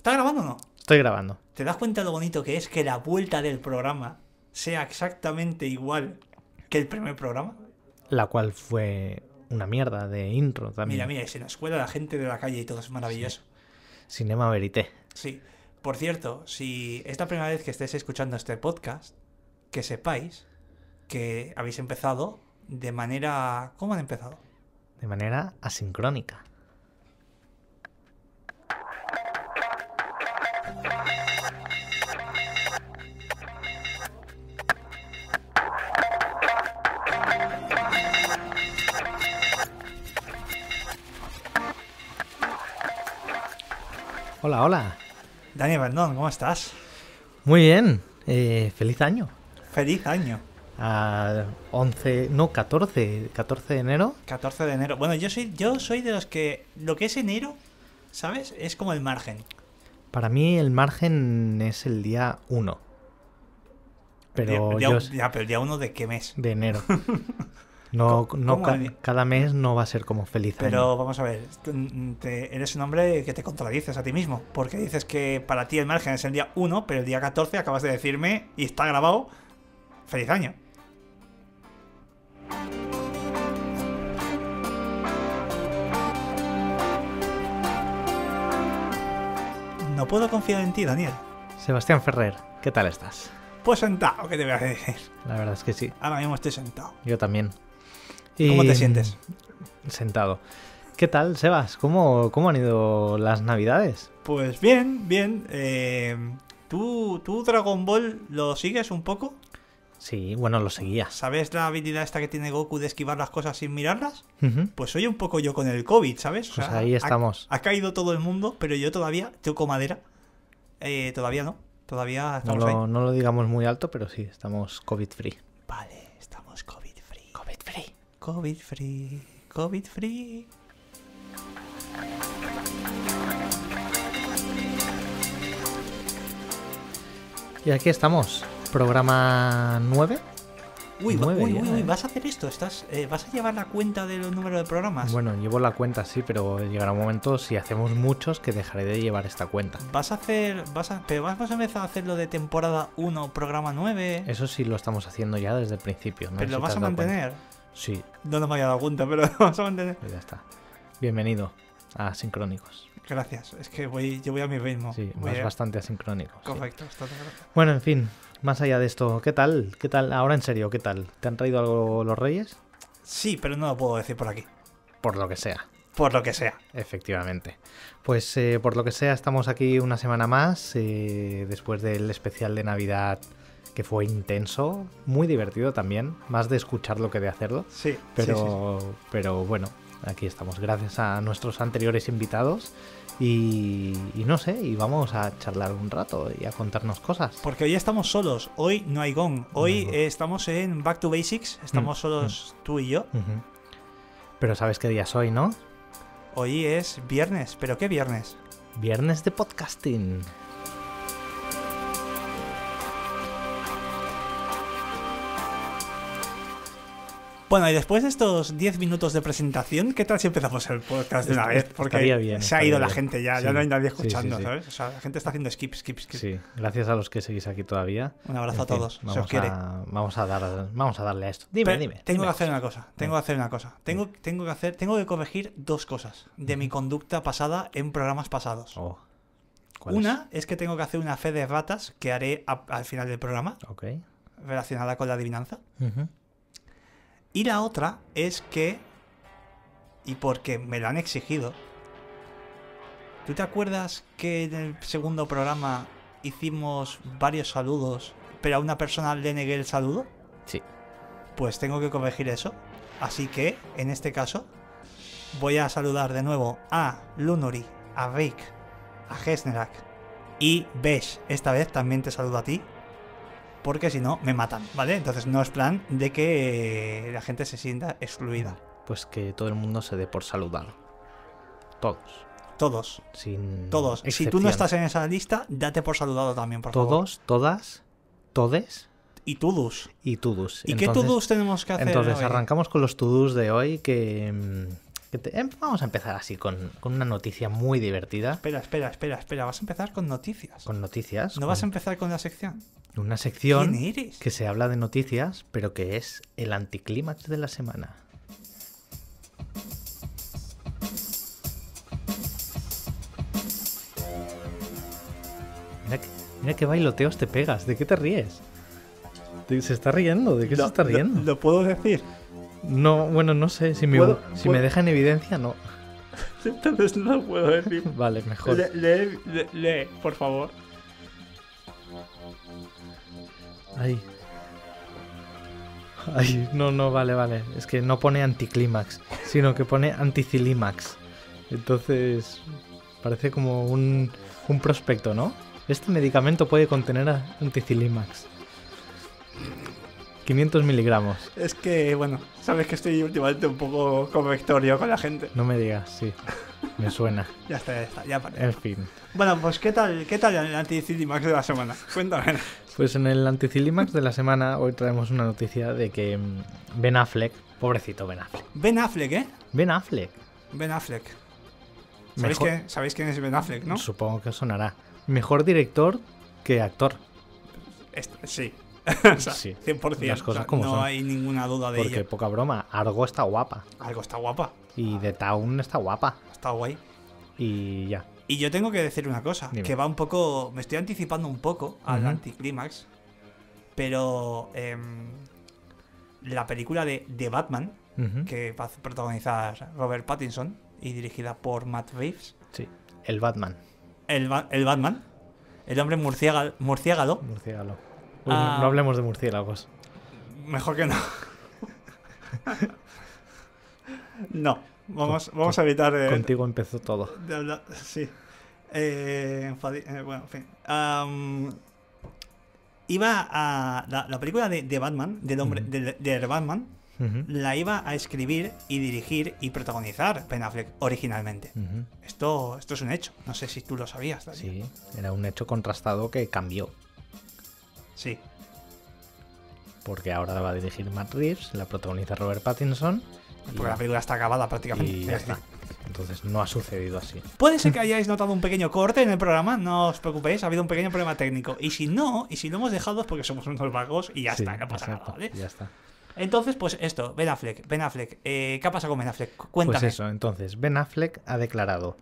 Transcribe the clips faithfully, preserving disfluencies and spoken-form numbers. ¿Está grabando o no? Estoy grabando. ¿Te das cuenta lo bonito que es que la vuelta del programa sea exactamente igual que el primer programa? La cual fue una mierda de intro también. Mira, mira, es en la escuela, la gente de la calle y todo, es maravilloso. Sí. Cinema Verité. Sí. Por cierto, si es la primera vez que estéis escuchando este podcast, que sepáis que habéis empezado de manera... ¿Cómo han empezado? De manera asincrónica. Hola, hola. Dani Bernón, ¿cómo estás? Muy bien, eh, feliz año. Feliz año. A once, no, catorce, catorce de enero. catorce de enero. Bueno, yo soy yo soy de los que lo que es enero, ¿sabes? Es como el margen. Para mí el margen es el día uno. Pero el día, yo, ya, pero el día uno ¿de qué mes? De enero. No, no ca cada mes no va a ser como feliz. Pero año. Vamos a ver, te, eres un hombre que te contradices a ti mismo, porque dices que para ti el margen es el día uno, pero el día catorce acabas de decirme, y está grabado, feliz año. No puedo confiar en ti, Daniel. Sebastián Ferrer, ¿qué tal estás? Pues sentado, ¿qué te voy a decir? La verdad es que sí. Ahora mismo estoy sentado. Yo también. ¿Cómo te sientes? Sentado. ¿Qué tal, Sebas? ¿Cómo, cómo han ido las navidades? Pues bien, bien. Eh, ¿tú, ¿Tú Dragon Ball lo sigues un poco? Sí, bueno, lo seguía. ¿Sabes la habilidad esta que tiene Goku de esquivar las cosas sin mirarlas? Uh-huh. Pues soy un poco yo con el COVID, ¿sabes? O pues sea, ahí estamos. Ha, ha caído todo el mundo, pero yo todavía toco madera. Eh, todavía no. Todavía estamos no lo, ahí. No lo digamos muy alto, pero sí, estamos COVID-free. Vale, estamos COVID-free. COVID-free. COVID-free, COVID-free. Y aquí estamos, programa nueve. Uy, nueve, uy, uy, uy, vas a hacer esto, estás, eh, vas a llevar la cuenta de los números de programas. Bueno, llevo la cuenta, sí, pero llegará un momento, si hacemos muchos, que dejaré de llevar esta cuenta. Vas a hacer, vas a, pero vas a empezar a hacerlo de temporada uno, programa nueve. Eso sí lo estamos haciendo ya desde el principio, ¿no? Pero lo vas a mantener. Sí. No nos me había dado cuenta, pero lo vas a mantener. Pues ya está. Bienvenido a Asincrónicos. Gracias, es que voy, yo voy a mi ritmo. Sí, vas a... bastante asincrónico. Correcto, sí. Bueno, en fin, más allá de esto, ¿qué tal? ¿Qué tal? Ahora en serio, ¿qué tal? ¿Te han traído algo los Reyes? Sí, pero no lo puedo decir por aquí. Por lo que sea. Por lo que sea. Efectivamente. Pues eh, por lo que sea, estamos aquí una semana más, eh, después del especial de Navidad, que fue intenso, muy divertido también, más de escucharlo que de hacerlo. Sí, pero, sí, sí, sí. Pero bueno, aquí estamos, gracias a nuestros anteriores invitados. Y, y no sé, y vamos a charlar un rato y a contarnos cosas. Porque hoy estamos solos, hoy no hay gong. Hoy no hay eh, estamos en Back to Basics, estamos mm, solos mm. tú y yo. Uh-huh. Pero sabes qué día es hoy, ¿no? Hoy es viernes, ¿pero qué viernes? Viernes de podcasting. Bueno, y después de estos diez minutos de presentación, ¿qué tal si empezamos el podcast de una vez? Porque bien, se ha ido bien. La gente ya, sí. Ya no hay nadie escuchando, sí, sí, sí. ¿Sabes? O sea, la gente está haciendo skip, skip, skip. Sí, gracias a los que seguís aquí todavía. Un abrazo en fin, a todos, se os quiere. A, vamos, a dar, vamos a darle a esto. Dime, Pero, dime. Tengo dime. que hacer una cosa, tengo que hacer una cosa. Tengo, sí. tengo, que hacer, tengo que corregir dos cosas de mi conducta pasada en programas pasados. Oh. Una es? es que tengo que hacer una fe de ratas que haré a, al final del programa, okay. Relacionada con la adivinanza. Uh-huh. Y la otra es que, y porque me lo han exigido, ¿tú te acuerdas que en el segundo programa hicimos varios saludos, pero a una persona le negué el saludo? Sí. Pues tengo que corregir eso. Así que, en este caso, voy a saludar de nuevo a Lunori, a Rick, a Gesnerak y Besh. Esta vez también te saludo a ti. Porque si no, me matan, ¿vale? Entonces no es plan de que la gente se sienta excluida. Pues que todo el mundo se dé por saludado. Todos. Todos. Sin Todos. Excepción. Si tú no estás en esa lista, date por saludado también, por favor. Todos, todas, todes. Y tudus. Y tudus. ¿Y entonces, qué tudus tenemos que hacer? Entonces hoy? Arrancamos con los tudus de hoy que... Vamos a empezar así con, con una noticia muy divertida. Espera, espera, espera, espera. Vas a empezar con noticias. Con noticias. ¿No con... vas a empezar con la sección? Una sección que se habla de noticias, pero que es el anticlímax de la semana. Mira que, mira qué bailoteos te pegas. ¿De qué te ríes? ¿Se está riendo? ¿De qué lo, se está riendo? Lo, ¿Lo puedo decir? No, bueno, no sé. Si, me, ¿Puedo, si puedo? me deja en evidencia, no. Entonces no lo puedo decir. Vale, mejor. Lee, le, le, le, por favor. Ay. Ay, no, no, vale, vale. Es que no pone anticlímax, sino que pone anticilímax. Entonces, parece como un, un prospecto, ¿no? Este medicamento puede contener anticilímax. quinientos miligramos. Es que, bueno, sabes que estoy últimamente un poco convectorio con la gente. No me digas, sí. Me suena. Ya está, ya está, ya parece. En fin. Bueno, pues ¿qué tal, qué tal el anticilímax de la semana? Cuéntame. Pues en el anticilímax de la semana hoy traemos una noticia de que Ben Affleck, pobrecito Ben Affleck. Ben Affleck, ¿eh? Ben Affleck. Ben Affleck. ¿Sabéis, Mejor... que, ¿sabéis quién es Ben Affleck, no? Supongo que sonará. Mejor director que actor. Este, sí. O sea, sí, cien por ciento. Las cosas como no son. Hay ninguna duda de ello. Porque, poca broma, Argo está guapa. Argo está guapa. Y The Town está guapa. Está guay. Y ya. Y yo tengo que decir una cosa. Dime. Que va un poco... Me estoy anticipando un poco al uh-huh. anticlímax. Pero... Eh, la película de The Batman, uh-huh. que va a protagonizar Robert Pattinson y dirigida por Matt Reeves. Sí. El Batman. El, ba- el Batman. El hombre murciélago. Murciélago. Uy, ah, no hablemos de murciélagos. Mejor que no. No, vamos, vamos a evitar... Eh, Contigo empezó todo. De hablar, sí. Eh, bueno, en fin. Um, iba a... La, la película de, de Batman, del hombre, uh-huh. de, de Batman, uh-huh. la iba a escribir y dirigir y protagonizar Ben Affleck originalmente. Uh-huh. Esto, esto es un hecho. No sé si tú lo sabías. Darío. Sí, era un hecho contrastado que cambió. Sí. Porque ahora va a dirigir Matt Reeves, la protagoniza Robert Pattinson. Porque la película está acabada prácticamente. Y ya está. Entonces no ha sucedido así. Puede ser que hayáis notado un pequeño corte en el programa, no os preocupéis, ha habido un pequeño problema técnico. Y si no, y si lo hemos dejado es porque somos unos vagos y ya sí, está, no pasa exacto, nada, ¿vale? Ya está. Entonces, pues esto, Ben Affleck, Ben Affleck, eh, ¿qué ha pasado con Ben Affleck? Cuéntame. Pues eso, entonces, Ben Affleck ha declarado: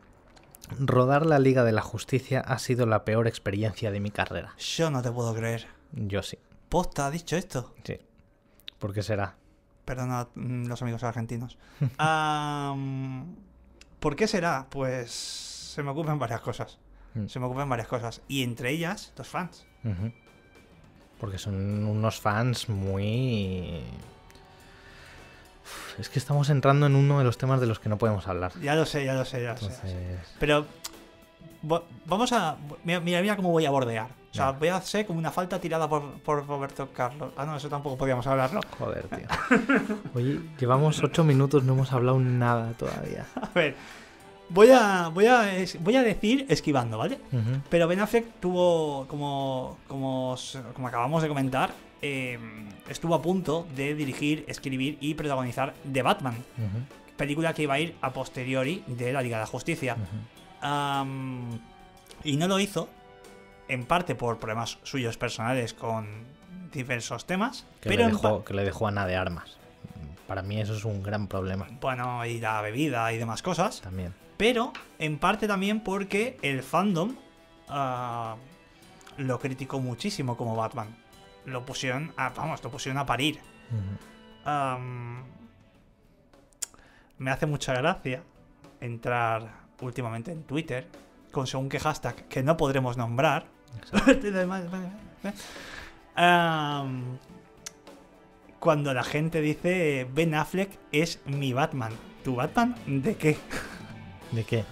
rodar la Liga de la Justicia ha sido la peor experiencia de mi carrera. Yo no te puedo creer. Yo sí. ¿Posta ha dicho esto? Sí. ¿Por qué será? Perdona los amigos argentinos. um, ¿Por qué será? Pues se me ocupan varias cosas. Mm. Se me ocupan varias cosas. Y entre ellas, los fans. Uh-huh. Porque son unos fans muy... Uf, es que estamos entrando en uno de los temas de los que no podemos hablar. Ya lo sé, ya lo sé, ya lo Entonces... sé. Pero... Vamos a... Mira, mira cómo voy a bordear. O sea, voy a hacer como una falta tirada por, por Roberto Carlos. Ah, no, eso tampoco podíamos hablarlo. Joder, tío. Oye, llevamos ocho minutos, no hemos hablado nada todavía. A ver, voy a voy a, voy a decir esquivando, ¿vale? Uh-huh. Pero Ben Affleck tuvo, como, como, como acabamos de comentar, eh, estuvo a punto de dirigir, escribir y protagonizar The Batman. Uh-huh. Película que iba a ir a posteriori de la Liga de la Justicia. Uh-huh. Um, y no lo hizo, en parte por problemas suyos personales con diversos temas, que, pero le, dejó, pa- que le dejó a Ana de Armas. Para mí eso es un gran problema. Bueno, y la bebida y demás cosas también. Pero en parte también porque el fandom uh, lo criticó muchísimo como Batman. Lo pusieron a, vamos, lo pusieron a parir. Uh-huh. um, Me hace mucha gracia entrar últimamente en Twitter con según qué hashtag que no podremos nombrar. um, cuando la gente dice: Ben Affleck es mi Batman. ¿Tu Batman? ¿De qué? ¿De qué?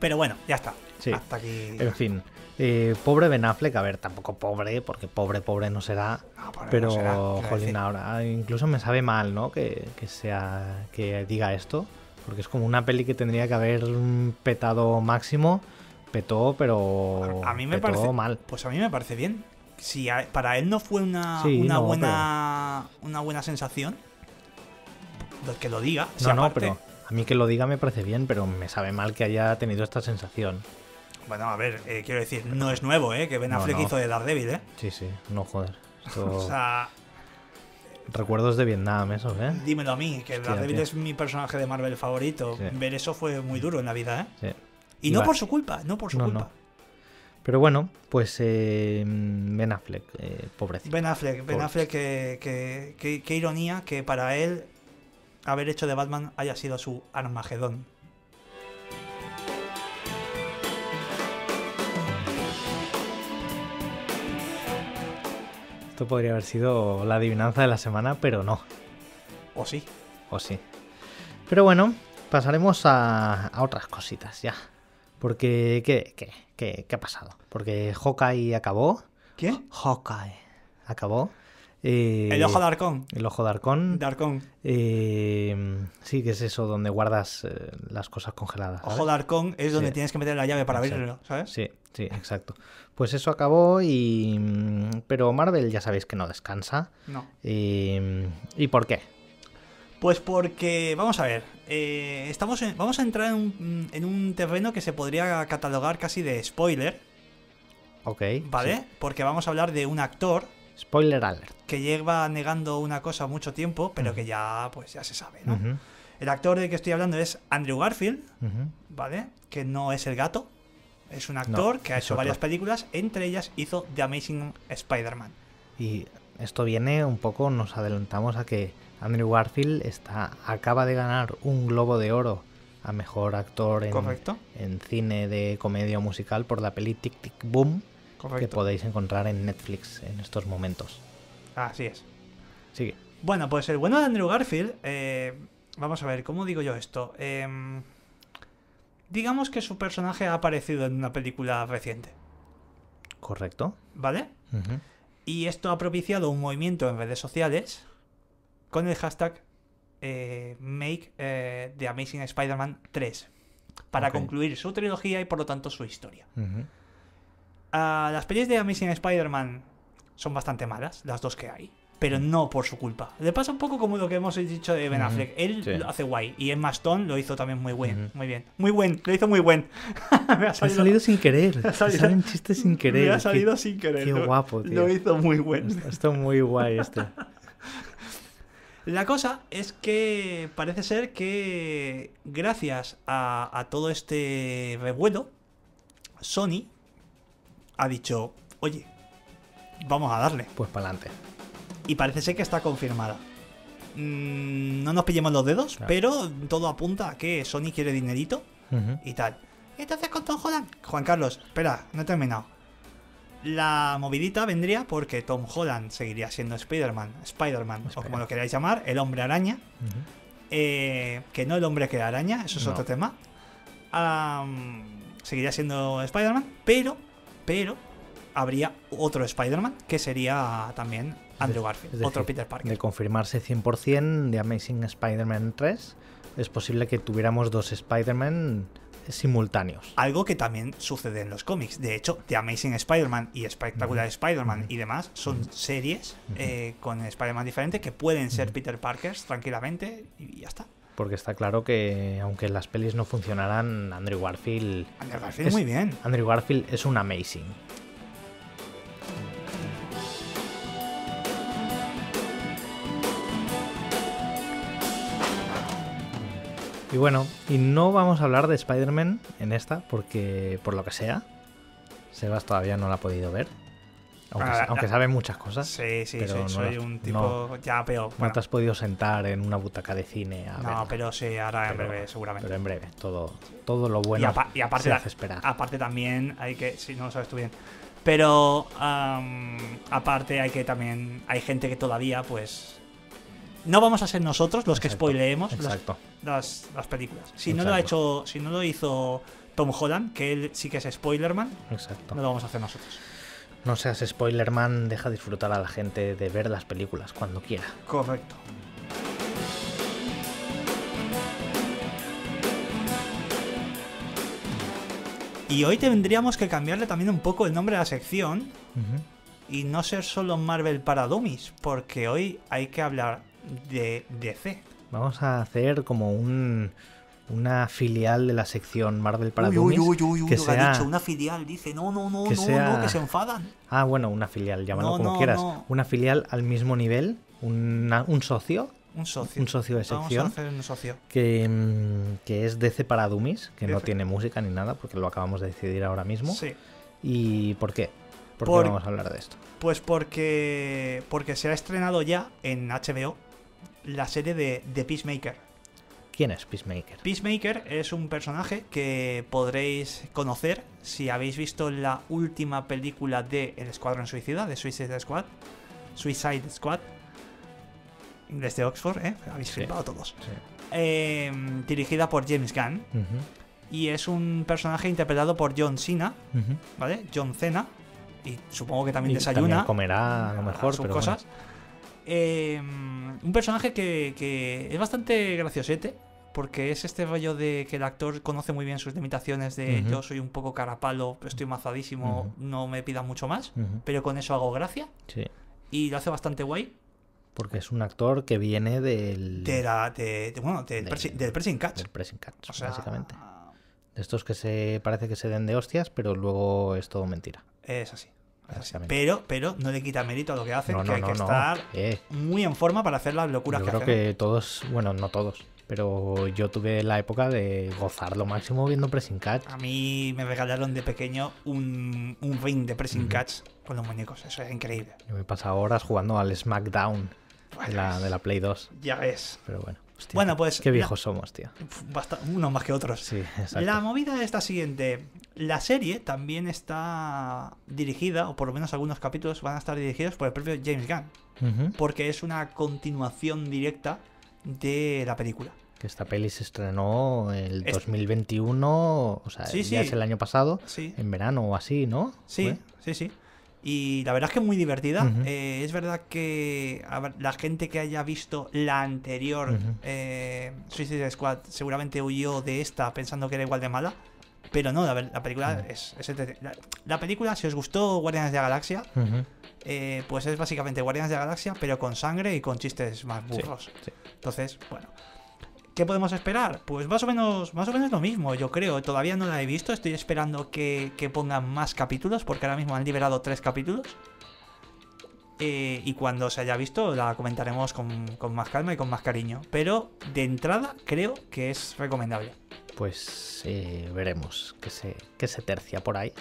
Pero bueno, ya está. Sí. Hasta aquí. En fin. Eh, pobre Ben Affleck, a ver, tampoco pobre, porque pobre, pobre no será. No, pobre pero, no será, jolín, ahora incluso me sabe mal, ¿no? Que, que sea. Que diga esto. Porque es como una peli que tendría que haber petado máximo. Petó, pero a mí me petó parece mal. Pues a mí me parece bien. Si a, para él no fue una, sí, una no, buena pero... una buena sensación, que lo diga. No, si aparte... no, pero a mí que lo diga me parece bien, pero me sabe mal que haya tenido esta sensación. Bueno, a ver, eh, quiero decir, no es nuevo, ¿eh? Que Ben Affleck no, no. hizo de Daredevil, ¿eh? Sí, sí, no, joder. Esto... o sea... Recuerdos de Vietnam, eso, ¿eh? Dímelo a mí, que Hostia, Daredevil tío. es mi personaje de Marvel favorito. Sí. Ver eso fue muy duro en la vida, ¿eh? Sí. Y, y no va. por su culpa, no por su no, culpa. No. Pero bueno, pues eh, Ben Affleck, eh, pobrecito. Ben Affleck, Ben pobrecito. Affleck, que, que, que, que ironía que para él haber hecho de Batman haya sido su Armagedón. Esto podría haber sido la adivinanza de la semana, pero no. O sí. O sí. Pero bueno, pasaremos a, a otras cositas ya. Porque, ¿qué, qué, qué, qué ha pasado? Porque Hawkeye acabó. ¿Quién? Hawkeye acabó. Eh, el ojo de Arcón. El ojo de Arcón. De Arcón. Eh, sí, que es eso, donde guardas eh, las cosas congeladas. ¿Sabes? Ojo de Arcón es donde sí. tienes que meter la llave para exacto. abrirlo, ¿sabes? Sí, sí, exacto. Pues eso acabó y... Pero Marvel ya sabéis que no descansa. No. Eh, ¿Y por qué? Pues porque, vamos a ver, eh, estamos en, vamos a entrar en un, en un terreno que se podría catalogar casi de spoiler. Ok. ¿Vale? Sí. Porque vamos a hablar de un actor. Spoiler alert. Que lleva negando una cosa mucho tiempo, pero uh-huh. que ya, pues, ya se sabe, ¿no? Uh-huh. El actor del que estoy hablando es Andrew Garfield, uh-huh. ¿vale? Que no es el gato. Es un actor no, que ha hecho otro. varias películas, entre ellas hizo The Amazing Spider-Man. Y esto viene un poco, nos adelantamos a que... Andrew Garfield está, acaba de ganar un Globo de Oro a Mejor Actor en, en cine de comedia musical por la peli Tic Tic Boom, Correcto. que podéis encontrar en Netflix en estos momentos. Así es. Sigue. Bueno, pues el bueno de Andrew Garfield, eh, vamos a ver, ¿cómo digo yo esto? Eh, digamos que su personaje ha aparecido en una película reciente. Correcto. ¿Vale? Uh-huh. Y esto ha propiciado un movimiento en redes sociales... con el hashtag eh, Make eh, The Amazing Spider-Man tres para okay. concluir su trilogía y por lo tanto su historia. Uh-huh. uh, las pelis de Amazing Spider-Man son bastante malas, las dos que hay, pero uh-huh. no por su culpa. Le pasa un poco como lo que hemos dicho de Ben Affleck. Uh-huh. Él sí. lo hace guay y Emma Stone lo hizo también muy buen, uh-huh. muy bien. Muy buen, lo hizo muy buen. Me ha salido, ha salido sin querer. Me ha salido... Me salen chistes sin querer. Me ha salido qué, sin querer. Qué guapo, tío. Lo hizo muy buen. Está muy guay este. La cosa es que parece ser que gracias a, a todo este revuelo, Sony ha dicho, oye, vamos a darle. Pues para adelante. Y parece ser que está confirmada. Mm, no nos pillemos los dedos, no. pero todo apunta a que Sony quiere dinerito uh-huh. y tal. Entonces con Tom Holland. Juan Carlos, espera, no he terminado. La movidita vendría porque Tom Holland seguiría siendo Spider-Man, Spider-Man, o como lo queráis llamar, el hombre araña. Uh-huh. eh, que no el hombre que araña, eso es no. otro tema. Um, seguiría siendo Spider-Man, pero, pero habría otro Spider-Man que sería también Andrew Garfield, decir, otro Peter Parker. De confirmarse cien por cien de Amazing Spider-Man tres, es posible que tuviéramos dos Spider-Man simultáneos. Algo que también sucede en los cómics. De hecho, The Amazing Spider-Man y Spectacular uh-huh. Spider-Man uh-huh. y demás son uh-huh. series uh-huh. Eh, con Spider-Man diferente que pueden ser uh-huh. Peter Parkers tranquilamente y ya está. Porque está claro que aunque las pelis no funcionaran, Andrew Garfield... Andrew Garfield es, muy bien. Andrew Garfield es un amazing. Y bueno, y no vamos a hablar de Spider-Man en esta, porque por lo que sea, Sebas todavía no la ha podido ver. Aunque, ah, aunque sabe muchas cosas. Sí, sí, pero sí no soy las, un tipo no, ya peor. Bueno. No te has podido sentar en una butaca de cine a No, verla. pero sí, ahora en pero, breve, seguramente. Pero en breve, todo, todo lo bueno y apa y aparte se hace esperar. Aparte también hay que, si no lo sabes tú bien, pero um, aparte hay que también, hay gente que todavía pues... No vamos a ser nosotros los exacto, que spoileemos las, las, las películas. Si no, lo ha hecho, si no lo hizo Tom Holland, que él sí que es Spoilerman, exacto. no lo vamos a hacer nosotros. No seas Spoilerman, deja disfrutar a la gente de ver las películas cuando quiera. Correcto. Y hoy tendríamos que cambiarle también un poco el nombre a la sección uh-huh. y no ser solo Marvel para Dummies, porque hoy hay que hablar... de D C. Vamos a hacer como un... una filial de la sección Marvel para Dummies. Uy, uy, uy, uy, que lo sea... ha dicho, una filial, dice, no, no, no, que no, sea... no, que se enfadan. Ah, bueno, una filial, llámalo no, como no, quieras. No. Una filial al mismo nivel, una, un socio. Un socio. Un socio de sección. Vamos a hacer un socio. Que, que es D C para Dummies, que F. no tiene música ni nada, porque lo acabamos de decidir ahora mismo. Sí. ¿Y por qué? ¿Por, por... qué vamos a hablar de esto? Pues porque, porque se ha estrenado ya en H B O la serie de, de Peacemaker. ¿Quién es Peacemaker? Peacemaker es un personaje que podréis conocer si habéis visto la última película de El Escuadrón Suicida, de Suicide Squad. Suicide Squad. Inglés de Oxford, ¿eh? Habéis sí, flipado todos. Sí. Eh, dirigida por James Gunn. Uh-huh. Y es un personaje interpretado por John Cena, uh-huh. ¿vale? John Cena. Y supongo que también y desayuna. También comerá a lo mejor, sus pero cosas. Bueno. Eh, un personaje que, que es bastante graciosete, porque es este rollo de que el actor conoce muy bien sus limitaciones de uh-huh. yo soy un poco carapalo, estoy mazadísimo, uh-huh. no me pidan mucho más, uh-huh. pero con eso hago gracia. Sí. Y lo hace bastante guay. Porque es un actor que viene del... De la, de, de, bueno, del, de, presi, del pressing catch. Del pressing catch, o sea, básicamente. De estos que se parece que se den de hostias, pero luego es todo mentira. Es así. Pero, pero no le quita mérito a lo que hace, no, que no, hay no, que no. estar eh. muy en forma para hacer las locuras yo que hacen. Yo creo que todos, bueno, no todos, pero yo tuve la época de gozar lo máximo viendo pressing catch. A mí me regalaron de pequeño un, un ring de pressing mm-hmm. catch con los muñecos, eso es increíble. Yo me he pasado horas jugando al SmackDown pues, de, la, de la Play dos. Ya ves. Pero bueno, hostia, bueno pues, qué viejos la... somos, tío. Bastante, unos más que otros. Sí, exacto. La movida es la siguiente... La serie también está dirigida, o por lo menos algunos capítulos van a estar dirigidos por el propio James Gunn, uh-huh. porque es una continuación directa de la película. Que esta peli se estrenó el es... dos mil veintiuno, o sea, sí, ya sí. es el año pasado, sí. en verano o así, ¿no? Sí, ¿Fue? sí, sí. Y la verdad es que es muy divertida. Uh-huh. eh, es verdad que a ver, la gente que haya visto la anterior uh-huh. eh, Suicide Squad seguramente huyó de esta pensando que era igual de mala. Pero no, la, la película uh-huh. es, es entre... la, la película, si os gustó Guardianes de la Galaxia, uh-huh. eh, pues es básicamente Guardianes de la Galaxia, pero con sangre y con chistes más burros. Sí, sí. Entonces, bueno. ¿Qué podemos esperar? Pues más o menos más o menos lo mismo, yo creo. Todavía no la he visto, estoy esperando que, que pongan más capítulos, porque ahora mismo han liberado tres capítulos. Eh, y cuando se haya visto, la comentaremos con, con más calma y con más cariño. Pero de entrada, creo que es recomendable. Pues eh, veremos que se, que se tercia por ahí.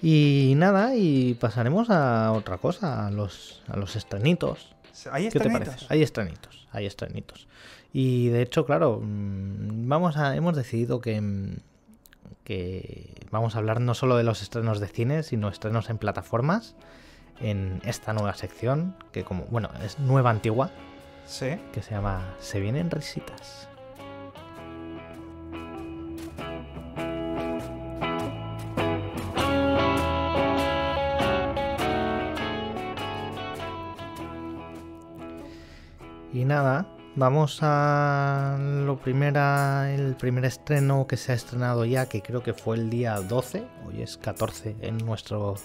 Y nada, y pasaremos a otra cosa, a los, a los estrenitos. ¿Hay estrenitos? ¿Qué te parece? Hay estrenitos, hay estrenitos. Y de hecho, claro, vamos a, hemos decidido que, que vamos a hablar no solo de los estrenos de cine, sino estrenos en plataformas, en esta nueva sección, que como, bueno, es nueva antigua, ¿sí? que se llama Se Vienen Risitas. Y nada, vamos a lo primera, el primer estreno que se ha estrenado ya, que creo que fue el día doce, hoy es catorce en nuestro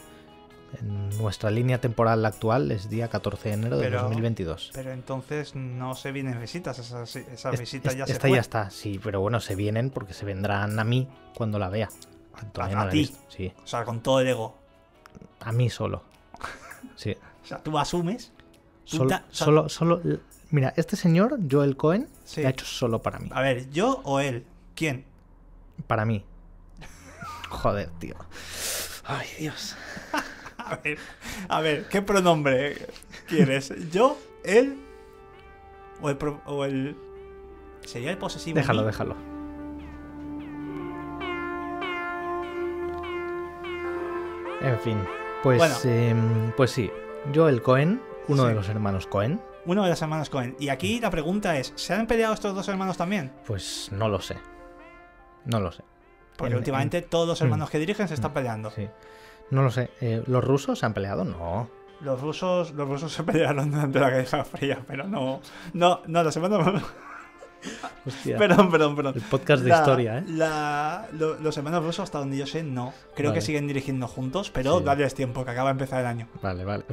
en nuestra línea temporal actual, es día catorce de enero pero, de dos mil veintidós. Pero entonces no se vienen visitas, esas, esas visitas es, ya es, se Esta fue. ya está, sí, pero bueno, se vienen porque se vendrán a mí cuando la vea. Todavía a, a no ti, la sí. o sea, con todo el ego. A mí solo, sí. O sea, tú asumes... Tú solo, ta, o sea, solo, solo... Mira, este señor, Joel Cohen, sí. lo ha hecho solo para mí. A ver, ¿yo o él? ¿Quién? Para mí. Joder, tío. Ay, Dios. A ver, a ver, ¿qué pronombre quieres? ¿Yo, él o el, pro, o el... ¿Sería el posesivo? Déjalo, mí? déjalo. En fin, pues, bueno. eh, pues sí. Joel Cohen, uno sí. de los hermanos Cohen. Uno de los hermanos Cohen. Y aquí la pregunta es, ¿se han peleado estos dos hermanos también? Pues no lo sé. No lo sé. Porque en, últimamente en... todos los hermanos mm. que dirigen se están peleando. Sí. No lo sé. Eh, ¿Los rusos se han peleado? No. Los rusos, los rusos se pelearon durante la Guerra Fría, pero no... No, no, los hermanos... Hostia. Perdón, perdón, perdón. El podcast de la, historia, ¿eh? La, lo, los hermanos rusos, hasta donde yo sé, no. Creo vale. que siguen dirigiendo juntos, pero sí. dales tiempo, que acaba de empezar el año. Vale, vale.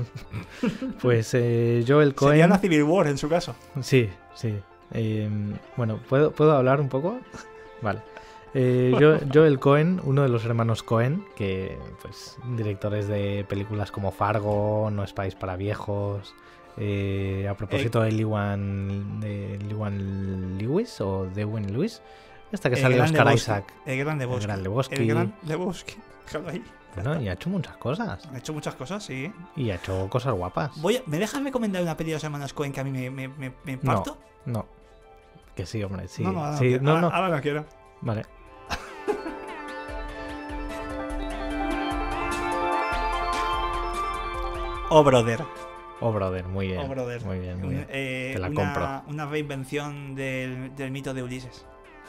Pues eh, Joel Cohen... Sería una Civil War, en su caso. Sí, sí. Eh, bueno, ¿puedo, ¿puedo hablar un poco? Vale. Eh, Joel Cohen, uno de los hermanos Cohen, que pues directores de películas como Fargo, No es país para viejos, eh, a propósito eh, de Lewan de Lewan Lewis o Dewey Lewis, hasta que sale Oscar Bosque, Isaac. El gran Lebowski. El gran Lebowski. Déjalo ahí. Bueno, y ha hecho muchas cosas. Ha hecho muchas cosas, sí. Y ha hecho cosas guapas. Voy a, ¿Me dejas recomendar una peli de los hermanos Cohen que a mí me, me, me, me parto? No, no. Que sí, hombre, sí. No, no, ahora sí, no, no, no. no quiero. Vale. Oh, brother. Oh, brother, muy bien. Oh, brother. Muy bien, muy bien. Eh, Te la una, compro. Una reinvención del, del mito de Ulises.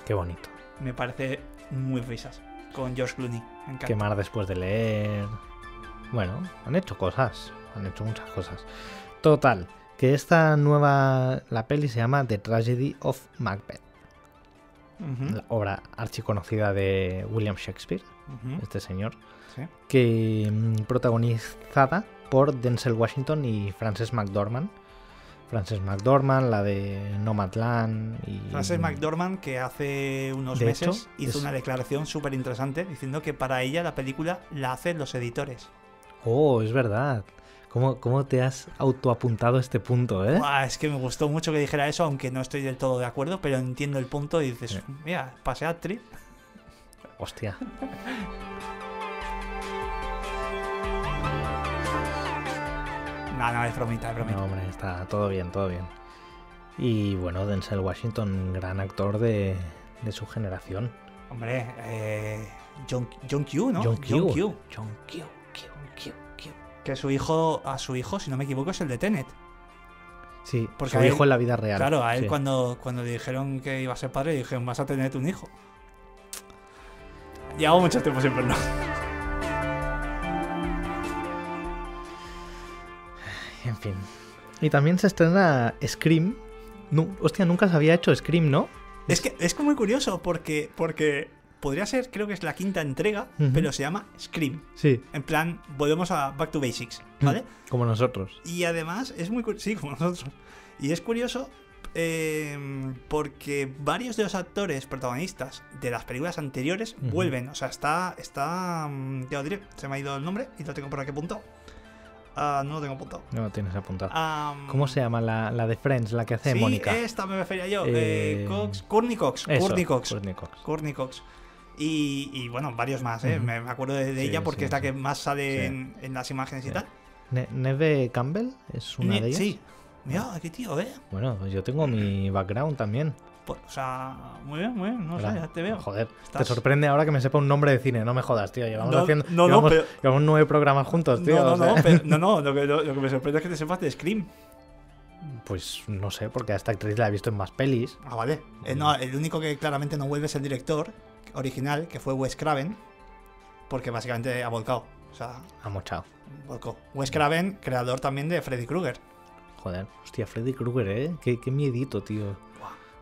Qué bonito. Me parece muy risas. Con George Clooney. Me encanta. Quemar después de leer. Bueno, han hecho cosas. Han hecho muchas cosas. Total, que esta nueva... La peli se llama The Tragedy of Macbeth. Uh-huh. La obra archiconocida de William Shakespeare. Uh-huh. Este señor. ¿Sí? Que protagonizada por Denzel Washington y Frances McDormand. Frances McDormand, la de Nomadland. Y... Frances McDormand, que hace unos de meses hecho, hizo es... una declaración súper interesante diciendo que para ella la película la hacen los editores. Oh, es verdad. ¿Cómo, cómo te has autoapuntado este punto, eh? Uah, es que me gustó mucho que dijera eso, aunque no estoy del todo de acuerdo, pero entiendo el punto y dices, sí. Mira, pasé a trip. Hostia. No, no, es bromita, es bromita. No, hombre, está todo bien, todo bien. Y bueno, Denzel Washington, gran actor de, de su generación. Hombre, eh, John, John Q, ¿no? John Q. John Q. John Q, Q, Q, Q. Que su hijo, a su hijo, si no me equivoco, es el de Tenet. Sí, porque su hijo él, en la vida real. Claro, a él sí. cuando, cuando le dijeron que iba a ser padre, le dijeron, vas a tener un hijo. Llevamos mucho tiempo siempre, ¿no? En fin. Y también se estrena Scream. No, hostia, nunca se había hecho Scream, ¿no? Es que es muy curioso porque, porque podría ser, creo que es la quinta entrega, uh-huh. pero se llama Scream. Sí. En plan, volvemos a Back to Basics, ¿vale? Como nosotros. Y además, es muy curioso. Sí, como nosotros. Y es curioso eh, porque varios de los actores protagonistas de las películas anteriores uh-huh. vuelven. O sea, está. está ya lo diré, se me ha ido el nombre y lo tengo por aquí apuntado. Uh, no lo tengo apuntado. No lo tienes apuntado. Um, ¿Cómo se llama la, la de Friends, la que hace sí, Mónica? Sí, esta me refería yo. Eh... Eh, Cox, Courtney Cox. Eso, Courtney Cox. Courtney Cox. Courtney Cox. Y, y bueno, varios más, ¿eh? Uh-huh. Me acuerdo de, de sí, ella porque sí, es la sí. que más sale sí. en, en las imágenes y sí. tal. Ne Neve Campbell es una ne de ellas. Sí. Mira, qué tío, ¿eh? Bueno, yo tengo mi background también. Por, o sea, muy bien, muy bien, no claro. sé, ya te veo. Joder, Estás... te sorprende ahora que me sepa un nombre de cine, no me jodas, tío. Llevamos no, haciendo no, llevamos, no, pero... llevamos nueve programas juntos, tío. No, no, o sea... no, pero, no, no lo, que, lo, lo que me sorprende es que te sepas de Scream. Pues no sé, porque a esta actriz la he visto en más pelis. Ah, vale. Eh, no, el único que claramente no vuelve es el director original, que fue Wes Craven, porque básicamente ha volcado. O sea, ha mochado. Volcó. Wes Craven, creador también de Freddy Krueger. Joder, hostia, Freddy Krueger, ¿eh? Qué, qué miedito, tío.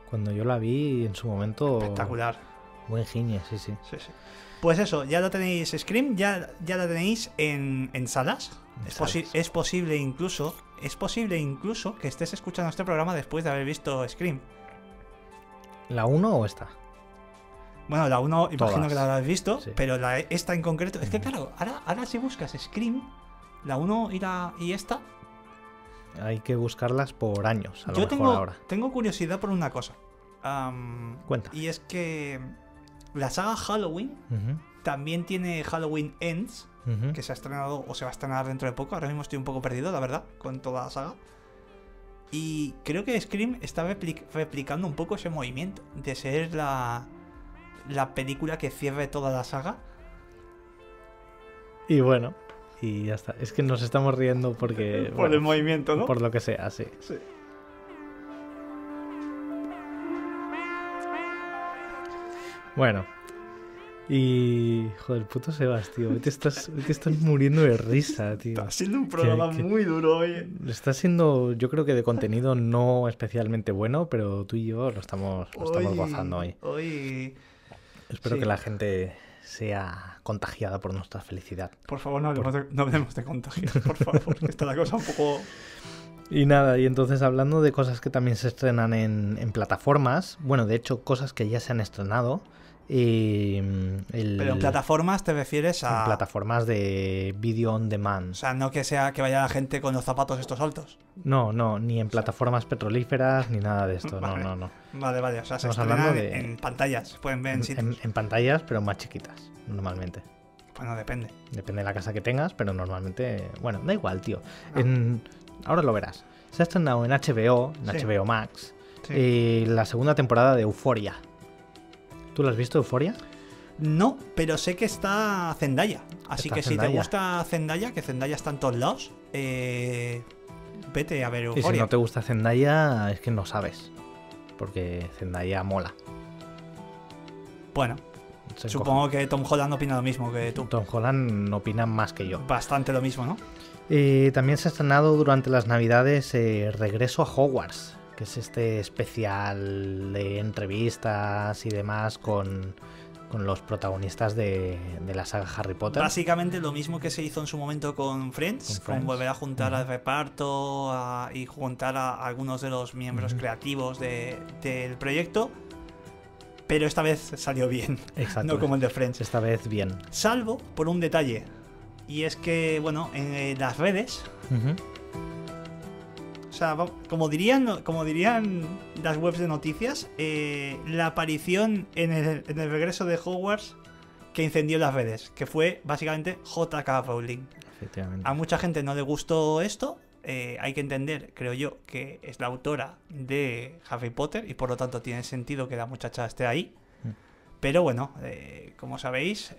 Cuando yo la vi en su momento... Espectacular. Buen giñe, sí, sí. sí, sí. Pues eso, ya la tenéis Scream, ya, ya la tenéis en, en salas. En es, salas. Posi es posible incluso es posible incluso que estés escuchando este programa después de haber visto Scream. ¿La uno o esta? Bueno, la uno imagino Todas. que la habrás visto, sí. pero la, esta en concreto... Es que claro, ahora, ahora si buscas Scream, la uno y, la, y esta... Hay que buscarlas por años, a lo Yo mejor tengo, ahora. tengo curiosidad por una cosa. Um, Cuenta. Y es que la saga Halloween uh-huh. también tiene Halloween Ends, uh-huh. que se ha estrenado o se va a estrenar dentro de poco. Ahora mismo estoy un poco perdido, la verdad, con toda la saga. Y creo que Scream está replic replicando un poco ese movimiento de ser la, la película que cierre toda la saga. Y bueno... Y ya está. Es que nos estamos riendo porque... Por bueno, el movimiento, ¿no? Por lo que sea, sí. sí. Bueno. Y... Joder, puto Sebas, tío. Hoy te estás, hoy te estás muriendo de risa, tío. Está siendo un programa que, que muy duro, oye. Está siendo, yo creo que de contenido no especialmente bueno, pero tú y yo lo estamos, lo estamos hoy, gozando hoy. hoy. Espero sí. que la gente... sea contagiada por nuestra felicidad. Por favor, no hablemos, por... de, no hablemos de contagios, por favor, que está la cosa un poco... Y nada, y entonces hablando de cosas que también se estrenan en, en plataformas, bueno, de hecho, cosas que ya se han estrenado. Y el, pero en plataformas te refieres a... En plataformas de video on demand. O sea, no que sea que vaya la gente con los zapatos estos altos. No, no, ni en plataformas petrolíferas ni nada de esto, vale. no, no, no. Vale, vale, o sea, se estrenan de... en pantallas, pueden ver en sitios. En, en pantallas, pero más chiquitas, normalmente. Bueno, depende. Depende de la casa que tengas, pero normalmente... Bueno, da igual, tío. Ah. En... Ahora lo verás. Se ha estrenado en H B O, en sí. H B O Max, sí. eh, la segunda temporada de Euphoria. ¿Tú lo has visto, Euphoria? No, pero sé que está Zendaya. Así que si te gusta Zendaya, que Zendaya está en todos lados, eh, vete a ver Euphoria. Y si no te gusta Zendaya, es que no sabes. Porque Zendaya mola. Bueno, supongo que Tom Holland opina lo mismo que tú. Tom Holland opina más que yo. Bastante lo mismo, ¿no? Eh, también se ha estrenado durante las navidades eh, Regreso a Hogwarts, que es este especial de entrevistas y demás con, con los protagonistas de, de la saga Harry Potter. Básicamente lo mismo que se hizo en su momento con Friends, con, Friends. con volver a juntar al reparto a, y juntar a algunos de los miembros mm-hmm. creativos de, del proyecto, pero esta vez salió bien. Exacto. No como el de Friends. Esta vez bien. Salvo por un detalle, y es que, bueno, en eh, las redes... Mm-hmm. O sea, como dirían, como dirían las webs de noticias, eh, la aparición en el, en el regreso de Hogwarts que incendió las redes, que fue básicamente J K Rowling. Efectivamente. A mucha gente no le gustó esto. Eh, hay que entender, creo yo, que es la autora de Harry Potter y por lo tanto tiene sentido que la muchacha esté ahí. Mm. Pero bueno, eh, como sabéis... Eh,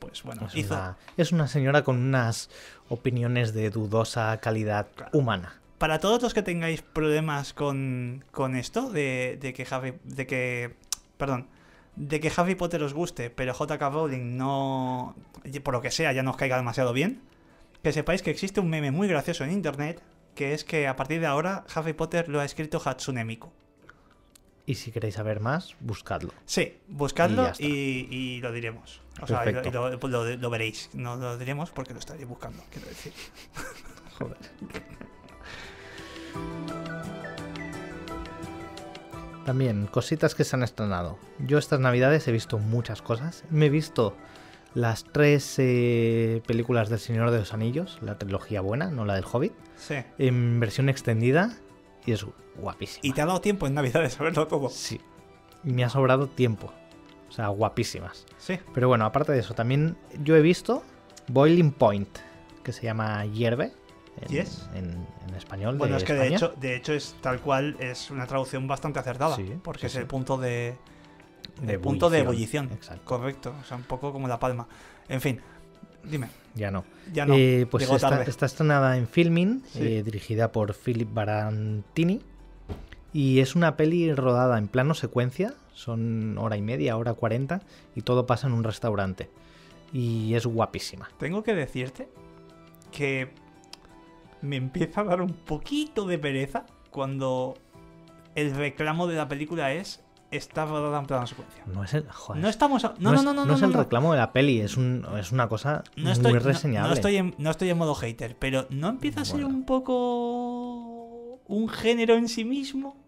Pues bueno, es, hizo... una, es una señora con unas opiniones de dudosa calidad claro. humana. Para todos los que tengáis problemas con, con esto, de, de que Harry, de que, perdón, de que Harry Potter os guste, pero J K Rowling no, por lo que sea, ya no os caiga demasiado bien, que sepáis que existe un meme muy gracioso en internet, que es que a partir de ahora Harry Potter lo ha escrito Hatsune Miku. Y si queréis saber más, buscadlo. Sí, buscadlo y, y, y lo diremos. O Perfecto. sea, y lo, y lo, lo, lo veréis. No lo diremos porque lo estaréis buscando, quiero decir. Joder. También, cositas que se han estrenado. Yo estas navidades he visto muchas cosas. Me he visto las tres eh, películas del Señor de los Anillos, la trilogía buena, no la del Hobbit, sí. en versión extendida, y es guapísima. ¿Y te ha dado tiempo en navidades a verlo todo? Sí, me ha sobrado tiempo. O sea, guapísimas. Sí. Pero bueno, aparte de eso, también yo he visto Boiling Point, que se llama Hierve. En, yes. en, en español. Bueno, de es que de hecho, de hecho es tal cual, es una traducción bastante acertada, sí, porque sí, es sí. el punto de, de el punto de ebullición. Exacto. Correcto, o sea, un poco como La Palma. En fin, dime. Ya no. Ya no. Eh, pues está, está estrenada en Filmin, sí. eh, dirigida por Philip Barantini, y es una peli rodada en plano secuencia, son hora y media, hora cuarenta, y todo pasa en un restaurante. Y es guapísima. Tengo que decirte que... me empieza a dar un poquito de pereza cuando el reclamo de la película es está rodada en plano secuencia. No es el... Joder. No estamos... A, no, no, no, no, no, no, no es no, el no. reclamo de la peli, es, un, es una cosa no estoy, muy reseñable. No, no, estoy en, no estoy en modo hater, pero ¿no empieza a ser bueno. un poco... un género en sí mismo?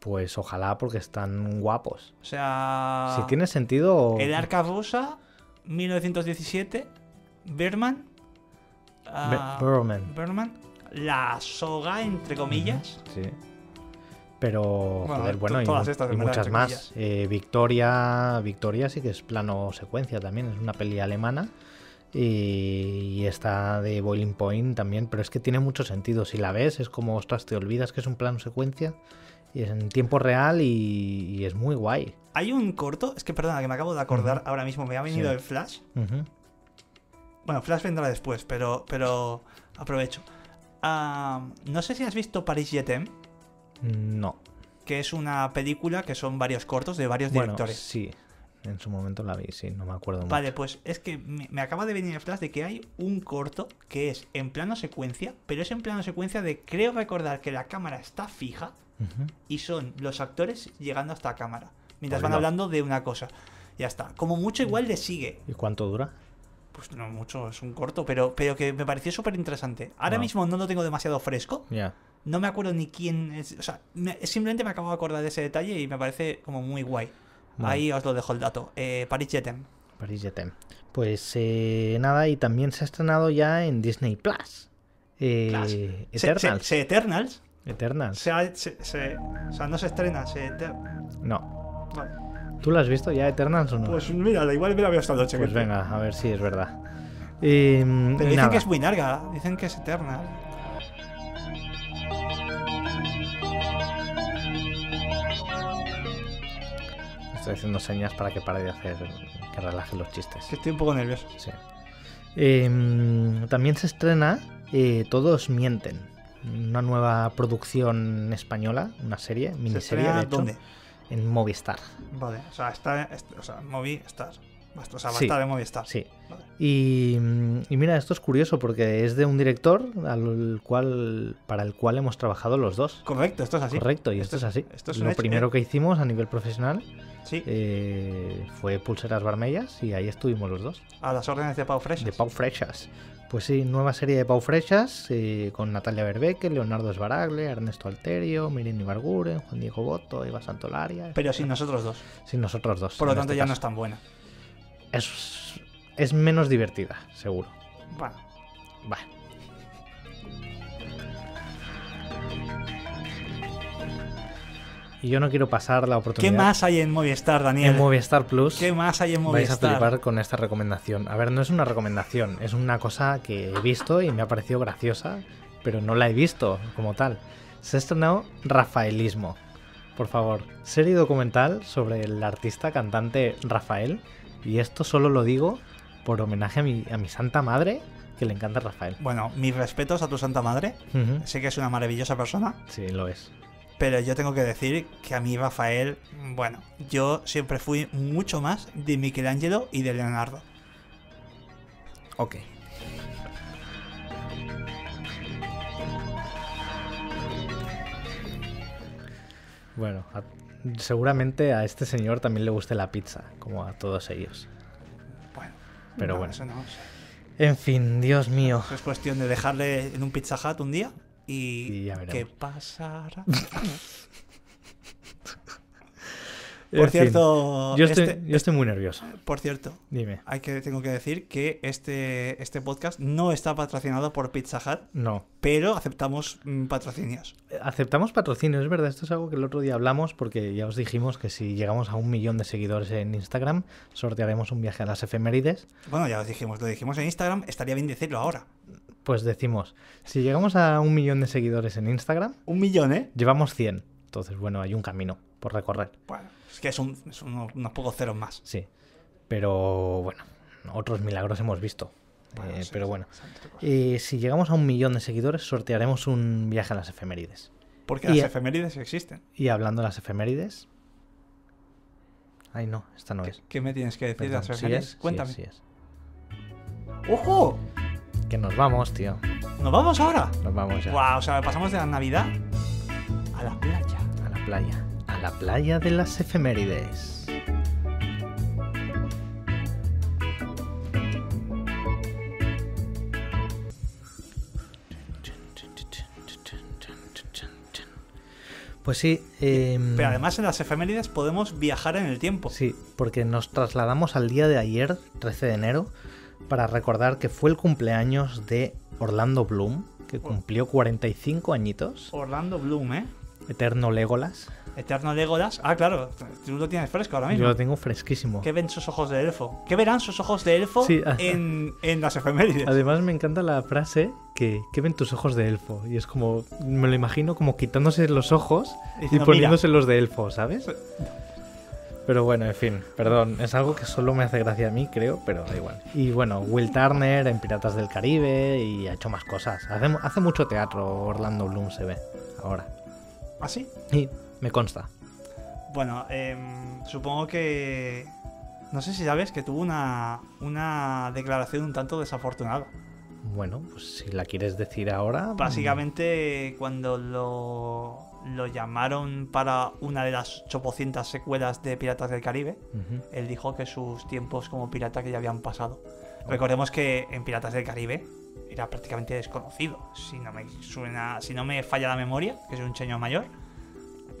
Pues ojalá, porque están guapos. O sea... Si tiene sentido... El Arca Rosa, mil novecientos diecisiete, Bergman... Uh, Bergman. Bergman. La soga, entre comillas. Sí. Pero, bueno, joder, bueno, y, y muchas más. Eh, Victoria, Victoria sí que es plano secuencia también, es una peli alemana. Y, y esta de Boiling Point también, pero es que tiene mucho sentido. Si la ves, es como, ostras, te olvidas que es un plano secuencia y es en tiempo real y, y es muy guay. Hay un corto, es que perdona, que me acabo de acordar uh-huh. ahora mismo, me ha venido sí. el flash. Uh-huh. Bueno, Flash vendrá después, pero, pero aprovecho. Uh, no sé si has visto Paris Jetem. No. Que es una película que son varios cortos de varios bueno, directores. Sí, en su momento la vi, sí, no me acuerdo vale, mucho. Vale, pues es que me, me acaba de venir el flash de que hay un corto que es en plano secuencia, pero es en plano secuencia de, creo recordar que la cámara está fija uh-huh. y son los actores llegando hasta la cámara, mientras Por van no. hablando de una cosa. Ya está, como mucho igual le sigue. ¿Y cuánto dura? Pues no mucho, es un corto, pero, pero que me pareció súper interesante. Ahora no. mismo no lo tengo demasiado fresco, yeah. no me acuerdo ni quién es, o sea, me, simplemente me acabo de acordar de ese detalle y me parece como muy guay. Vale. Ahí os lo dejo el dato. Eh, Paris Jetem. Paris Jetem. Pues eh, nada, y también se ha estrenado ya en Disney Plus. Eh, Eternals. Se, se, se Eternals. Eternals. Se, se, se, o sea, no se estrena, se eterna. No. Vale. ¿Tú la has visto ya, Eternals, o no? Pues mira, igual me la veo esta noche. Pues venga, a ver si es verdad. Eh, Pero dicen nada. que es muy larga, dicen que es eterna. Estoy haciendo señas para que pare de hacer, que relaje los chistes. Estoy un poco nervioso. Sí. Eh, también se estrena eh, Todos Mienten, una nueva producción española, una serie, miniserie, de hecho. ¿Dónde? En Movistar. Vale, o sea, está, está, o sea Movistar. O sea, va sí, a estar de Movistar. Sí. Vale. Y, y mira, esto es curioso porque es de un director al cual, para el cual hemos trabajado los dos. Correcto, esto es así. Correcto, y esto, esto es así. Esto es Lo primero hecho. que hicimos a nivel profesional sí. eh, fue Pulseras Vermellas y ahí estuvimos los dos. A las órdenes de Pau Freixas. De Pau Freixas. Pues sí, nueva serie de Pau Freixas eh, con Natalia Berbeque, Leonardo Esbaragle, Ernesto Alterio, Mirin Ibarguren, Juan Diego Botto, Eva Santolaria. Pero sin nosotros dos. Sin nosotros dos. Por lo tanto, este ya caso. no es tan buena. Es, es menos divertida, seguro. Bueno. Bueno. Y yo no quiero pasar la oportunidad. ¿Qué más hay en Movistar, Daniel? En Movistar Plus. ¿Qué más hay en Movistar? Vais a flipar con esta recomendación. A ver, no es una recomendación, es una cosa que he visto y me ha parecido graciosa, pero no la he visto como tal. Se ha estrenado Rafaelismo. Por favor, serie documental sobre el artista cantante Rafael. Y esto solo lo digo por homenaje a mi, a mi santa madre, que le encanta Rafael. Bueno, mis respetos a tu santa madre. Uh-huh. Sé que es una maravillosa persona. Sí, lo es. Pero yo tengo que decir que a mí Rafael, bueno, yo siempre fui mucho más de Michelangelo y de Leonardo. Ok. Bueno, a seguramente a este señor también le guste la pizza, como a todos ellos. Bueno, pero no, bueno. Eso no, eso. En fin, Dios mío. Es cuestión de dejarle en un Pizza Hut un día y, y ¿qué pasará? Por cierto, yo estoy, este, yo estoy muy nervioso. Por cierto, dime. Hay que, tengo que decir que este, este podcast no está patrocinado por Pizza Hut. No. Pero aceptamos patrocinios. Aceptamos patrocinios, es verdad. Esto es algo que el otro día hablamos porque ya os dijimos que si llegamos a un millón de seguidores en Instagram, sortearemos un viaje a las efemérides. Bueno, ya os dijimos, lo dijimos en Instagram, estaría bien decirlo ahora. Pues decimos, si llegamos a un millón de seguidores en Instagram... Un millón, ¿eh? Llevamos cien. Entonces, bueno, hay un camino por recorrer. Bueno, es que son, son unos, unos pocos ceros más. Sí, pero bueno, otros milagros hemos visto. Bueno, eh, sí, pero bueno, eh, si llegamos a un millón de seguidores, sortearemos un viaje a las efemérides. Porque y las efemérides existen. Y hablando de las efemérides... Ay, no, esta no ¿Qué, es. ¿Qué me tienes que decir de las efemérides? Sí es, Cuéntame. Sí es, sí es. ¡Ojo! Que nos vamos, tío. ¿Nos vamos ahora? Nos vamos ya. Wow, o sea, pasamos de la Navidad a la playa. A la playa. A la playa de las efemérides. Pues sí. Eh... Pero además en las efemérides podemos viajar en el tiempo. Sí, porque nos trasladamos al día de ayer, trece de enero, para recordar que fue el cumpleaños de Orlando Bloom, que cumplió cuarenta y cinco añitos. Orlando Bloom, ¿eh? Eterno Legolas. Eterno Legolas. Ah, claro. Tú lo tienes fresco ahora mismo. Yo lo tengo fresquísimo. ¿Qué ven sus ojos de elfo? ¿Qué verán sus ojos de elfo sí, en, en las efemérides? Además me encanta la frase que ¿qué ven tus ojos de elfo? Y es como, me lo imagino como quitándose los ojos diciendo, y poniéndose mira. los de elfo, ¿sabes? Pero bueno, en fin, perdón. Es algo que solo me hace gracia a mí, creo, pero da igual. Y bueno, Will Turner en Piratas del Caribe y ha hecho más cosas. Hace, hace mucho teatro, Orlando Bloom se ve ahora. ¿Ah, sí? Sí, me consta. Bueno, eh, supongo que... No sé si sabes que tuvo una, una declaración un tanto desafortunada. Bueno, pues si la quieres decir ahora... Básicamente, mmm... cuando lo, lo llamaron para una de las ochocientas secuelas de Piratas del Caribe, uh-huh. él dijo que sus tiempos como pirata que ya habían pasado. Oh. Recordemos que en Piratas del Caribe... era prácticamente desconocido. Si no me suena, si no me falla la memoria, que soy un señor mayor,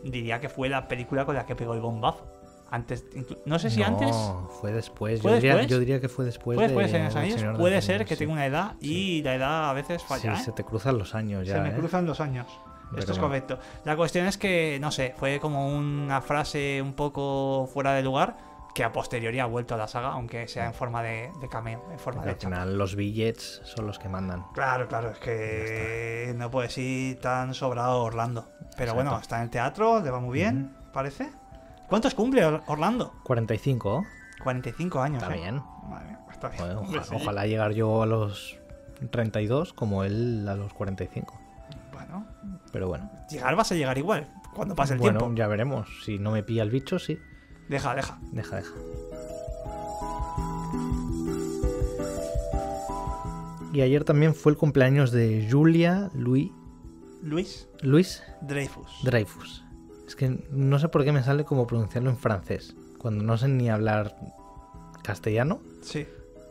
diría que fue la película con la que pegó el bombazo. Antes, no sé si no, antes. No, fue después. ¿Fue yo, después? Diría, yo diría que fue después. Puede, de, puede ser, en los años, puede ser que sí. tenga una edad y sí. la edad a veces falla. Sí, ¿eh? Se te cruzan los años ya. Se me ¿eh? cruzan los años. Pero esto es correcto. La cuestión es que, no sé, fue como una frase un poco fuera de lugar que a posteriori ha vuelto a la saga, aunque sea en forma de, de cameo, en forma Pero de. Al final, chapa. Los billets son los que mandan. Claro, claro, es que no puedes ir tan sobrado a Orlando. Pero Exacto. bueno, está en el teatro, le va muy bien, mm-hmm. parece. ¿Cuántos cumple Orlando? cuarenta y cinco. cuarenta y cinco años. Está eh. bien. Madre mía, está bien. Bueno, ojalá, sí. ojalá llegar yo a los treinta y dos como él a los cuarenta y cinco. Bueno. Pero bueno. Llegar vas a llegar igual, cuando pase el bueno, tiempo. Bueno, ya veremos. Si no me pilla el bicho, sí. Deja, deja. Deja, deja. Y ayer también fue el cumpleaños de Julia Louis... Luis. Luis. Dreyfus. Dreyfus. Es que no sé por qué me sale como pronunciarlo en francés, cuando no sé ni hablar castellano. Sí.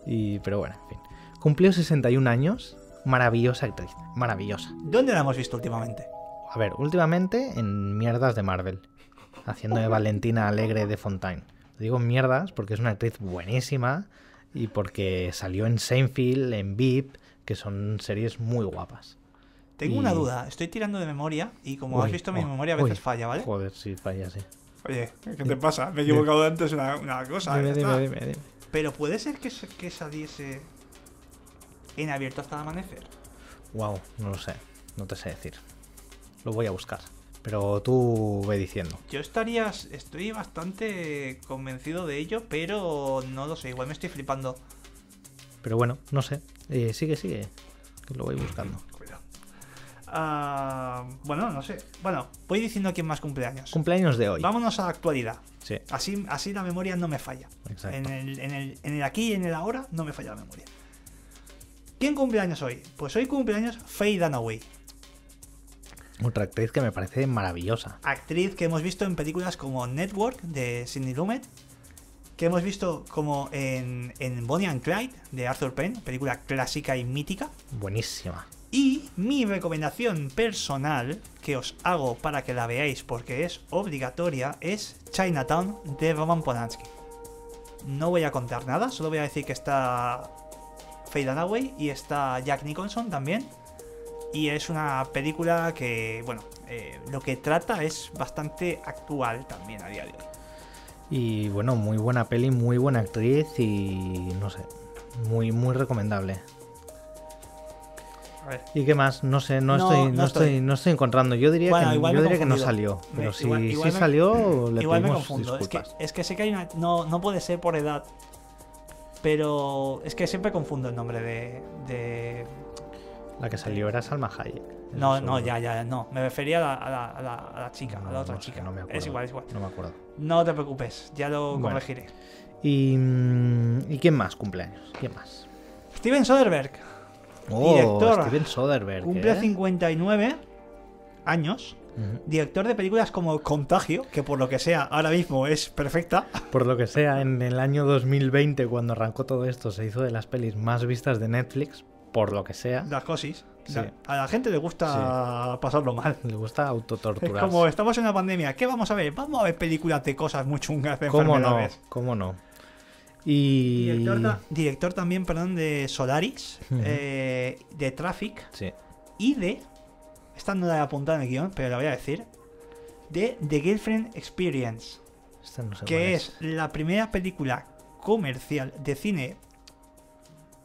Y, pero bueno, en fin. Cumplió sesenta y un años, maravillosa actriz, maravillosa. ¿Dónde la hemos visto últimamente? A ver, últimamente en mierdas de Marvel, haciendo de Valentina Alegre de Fontaine. Digo mierdas porque es una actriz buenísima y porque salió en Seinfeld, en V I P, que son series muy guapas. Tengo y... una duda, estoy tirando de memoria y como uy, has visto, mi oh, memoria a veces uy, falla, ¿vale? Joder, sí, falla, sí. Oye, ¿qué te pasa? Me he equivocado antes una, una cosa. Dime, dime, dime, dime. Pero puede ser que, que saliese en Abierto hasta el Amanecer. Wow, no lo sé, no te sé decir. Lo voy a buscar, pero tú ve diciendo. Yo estaría, estoy bastante convencido de ello, pero no lo sé, igual me estoy flipando. Pero bueno, no sé, eh, sigue, sigue, que lo voy buscando. Uh, bueno, no sé. Bueno, voy diciendo quién más cumpleaños. Cumpleaños de hoy. Vámonos a la actualidad. Sí. Así, así la memoria no me falla. Exacto. En el, en el, en el aquí y en el ahora no me falla la memoria. ¿Quién cumpleaños hoy? Pues hoy cumpleaños Faye Dunaway. Otra actriz que me parece maravillosa. Actriz que hemos visto en películas como Network de Sidney Lumet, que hemos visto como en, en Bonnie and Clyde de Arthur Penn, película clásica y mítica. Buenísima. Y mi recomendación personal que os hago para que la veáis porque es obligatoria es Chinatown de Roman Polanski. No voy a contar nada, solo voy a decir que está Faye Dunaway y está Jack Nicholson también. Y es una película que, bueno, eh, lo que trata es bastante actual también a día de hoy. Y bueno, muy buena peli, muy buena actriz y no sé, muy, muy recomendable. ¿Y qué más? No sé, no, no, estoy, no, no estoy. estoy no estoy encontrando. Yo diría, bueno, que, yo diría que no salió. Pero me, si, igual, si igual salió, me, le igual pedimos me confundo. Disculpas. Es que, es que sé que hay una... No, no puede ser por edad, pero es que siempre confundo el nombre de... de... La que salió era Salma Hayek. No, no, ya, ya, no. Me refería a la, a la, a la, a la chica, no, a la otra no, chica. No me acuerdo. Es igual, es igual. No me acuerdo. No te preocupes, ya lo bueno. corregiré. ¿Y, ¿Y quién más cumpleaños? ¿Quién más? Steven Soderbergh. Oh, director, Steven Soderbergh, cumple ¿eh? cincuenta y nueve años, uh-huh. director de películas como Contagio, que por lo que sea ahora mismo es perfecta. Por lo que sea, en el año dos mil veinte, cuando arrancó todo esto, se hizo de las pelis más vistas de Netflix, por lo que sea. Las cosis. Sí. La, a la gente le gusta sí. pasarlo mal. Le gusta autotorturarse. Es como estamos en una pandemia, ¿qué vamos a ver? Vamos a ver películas de cosas muy chungas de ¿Cómo enfermedades. No, ¿Cómo no? Y... Director, director también, perdón, de Solaris, uh-huh. eh, de Traffic sí. y de, esta no la he apuntado en el guión, pero la voy a decir, de The Girlfriend Experience, esta no sé que es. es la primera película comercial de cine,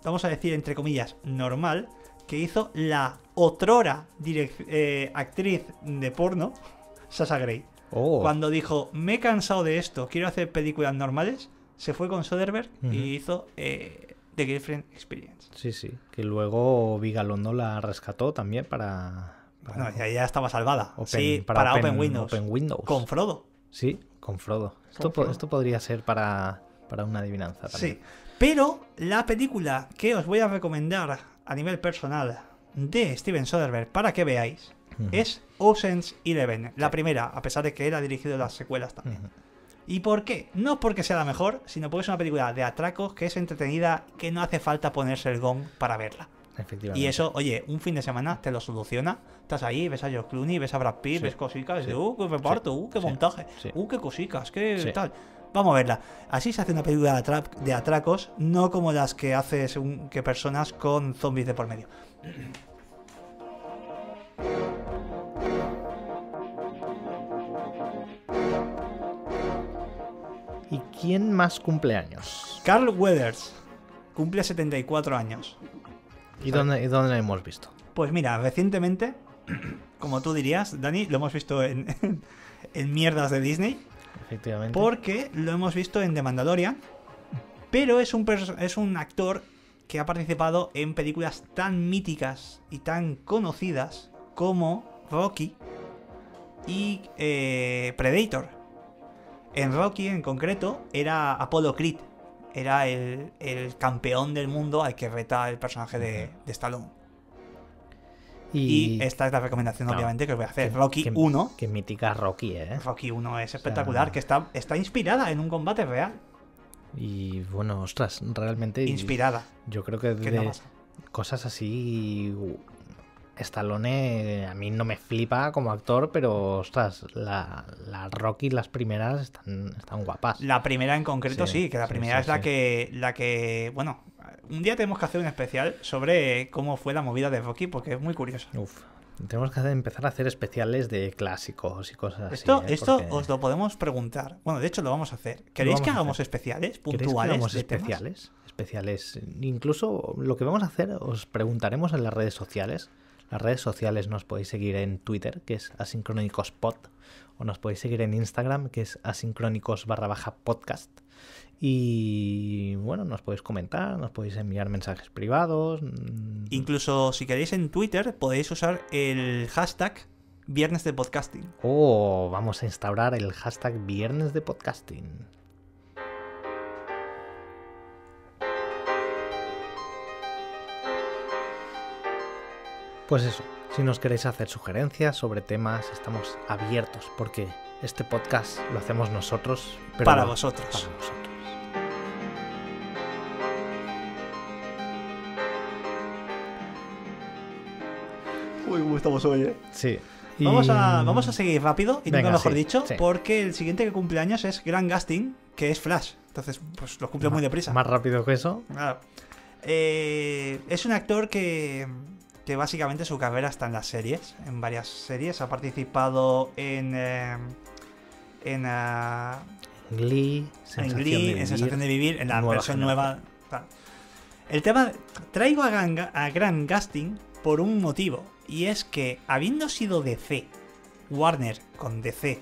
vamos a decir entre comillas, normal, que hizo la otrora direct, eh, actriz de porno, Sasha Grey. Oh. Cuando dijo, me he cansado de esto, quiero hacer películas normales, se fue con Soderbergh uh-huh. y hizo eh, The Girlfriend Experience. Sí, sí. Que luego Vigalondo la rescató también para... para bueno, ya, ya estaba salvada. Open, sí, para, para Open, Open, Windows. Open Windows. Con Frodo. Sí, con Frodo. Esto, po- esto podría ser para, para una adivinanza también. Sí. Pero la película que os voy a recomendar a nivel personal de Steven Soderbergh para que veáis uh-huh. es Ocean's Eleven. La primera, a pesar de que él ha dirigido las secuelas también. Uh-huh. ¿Y por qué? No porque sea la mejor, sino porque es una película de atracos que es entretenida, que no hace falta ponerse el gong para verla. Efectivamente. Y eso, oye, un fin de semana te lo soluciona. Estás ahí, ves a George Clooney, ves a Brad Pitt, sí, ves cositas, sí, de, uh, qué reparto, sí, uh, qué montaje, sí, uh, qué cositas, qué sí, tal. Vamos a verla. Así se hace una película de, atra de atracos, no como las que haces un, que personas con zombies de por medio. ¿Y quién más cumple años? Carl Weathers cumple setenta y cuatro años. ¿Y dónde, ¿Y dónde la hemos visto? Pues mira, recientemente, como tú dirías, Dani, lo hemos visto en, en, en mierdas de Disney. Efectivamente. Porque lo hemos visto en The Mandalorian. Pero es un, es un actor que ha participado en películas tan míticas y tan conocidas como Rocky y eh, Predator. En Rocky, en concreto, era Apollo Creed. Era el, el campeón del mundo al que reta el personaje de, de Stallone. Y, y esta es la recomendación, no, obviamente, que os voy a hacer. Que, Rocky uno. Que mítica Rocky, ¿eh? Rocky uno es espectacular, o sea, que está, está inspirada en un combate real. Y bueno, ostras, realmente... Inspirada. Yo creo que de no cosas así... Stallone a mí no me flipa como actor, pero ostras, la, la Rocky, las primeras están, están guapas. La primera en concreto sí, sí que la sí, primera sí, es la, sí. que, la que... Bueno, un día tenemos que hacer un especial sobre cómo fue la movida de Rocky, porque es muy curiosa. Uf, tenemos que hacer, empezar a hacer especiales de clásicos y cosas esto, así. ¿eh? Esto porque... os lo podemos preguntar. Bueno, de hecho lo vamos a hacer. ¿Queréis que hagamos especiales puntuales? ¿Hagamos especiales? Especiales. Incluso lo que vamos a hacer os preguntaremos en las redes sociales. Las redes sociales nos podéis seguir en Twitter, que es asincrónicospod, o nos podéis seguir en Instagram, que es asincrónicos barra baja podcast. Y bueno, nos podéis comentar, nos podéis enviar mensajes privados. Incluso si queréis en Twitter podéis usar el hashtag Viernes de Podcasting. Oh, vamos a instaurar el hashtag Viernes de Podcasting. Pues eso, si nos queréis hacer sugerencias sobre temas, estamos abiertos, porque este podcast lo hacemos nosotros, pero para vosotros. Para vosotros. Uy, ¿cómo estamos hoy, eh? Sí. Y... Vamos, a, vamos a seguir rápido, y Venga, nunca mejor sí, dicho, sí. porque el siguiente que cumple años es Grant Gustin, que es Flash. Entonces, pues lo cumple más, muy deprisa. Más rápido que eso. Claro. Eh, es un actor que... que básicamente su carrera está en las series, en varias series. Ha participado en... Eh, en uh, Glee, Sensación, en, Glee, de vivir, en Sensación de Vivir, en la nueva versión generación. nueva. El tema... Traigo a Grant, a Grant Gustin por un motivo, y es que, habiendo sido D C, Warner con D C,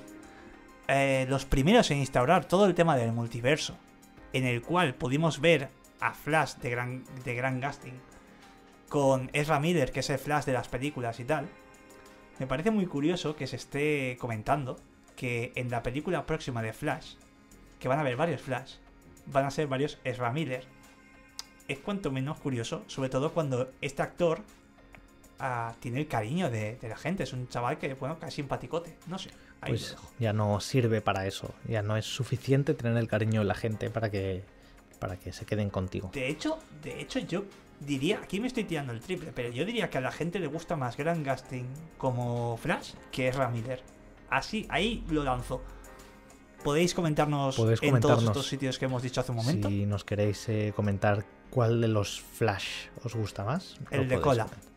eh, los primeros en instaurar todo el tema del multiverso, en el cual pudimos ver a Flash de Grant, de Grant Gustin, con Ezra Miller, que es el Flash de las películas y tal, me parece muy curioso que se esté comentando que en la película próxima de Flash, que van a haber varios Flash, van a ser varios Ezra Miller. Es cuanto menos curioso, sobre todo cuando este actor uh, tiene el cariño de, de la gente. Es un chaval que, bueno, casi simpaticote, no sé. Ahí pues lo dejo. Ya no sirve para eso, ya no es suficiente tener el cariño de la gente para que, para que se queden contigo. De hecho, de hecho yo... diría, aquí me estoy tirando el triple, pero yo diría que a la gente le gusta más Grant Gustin como Flash que Ezra Miller. Así, ahí lo lanzo. Podéis comentarnos, ¿Podéis en comentarnos todos estos sitios que hemos dicho hace un momento. Si nos queréis eh, comentar cuál de los Flash os gusta más. El de cola. Comentar.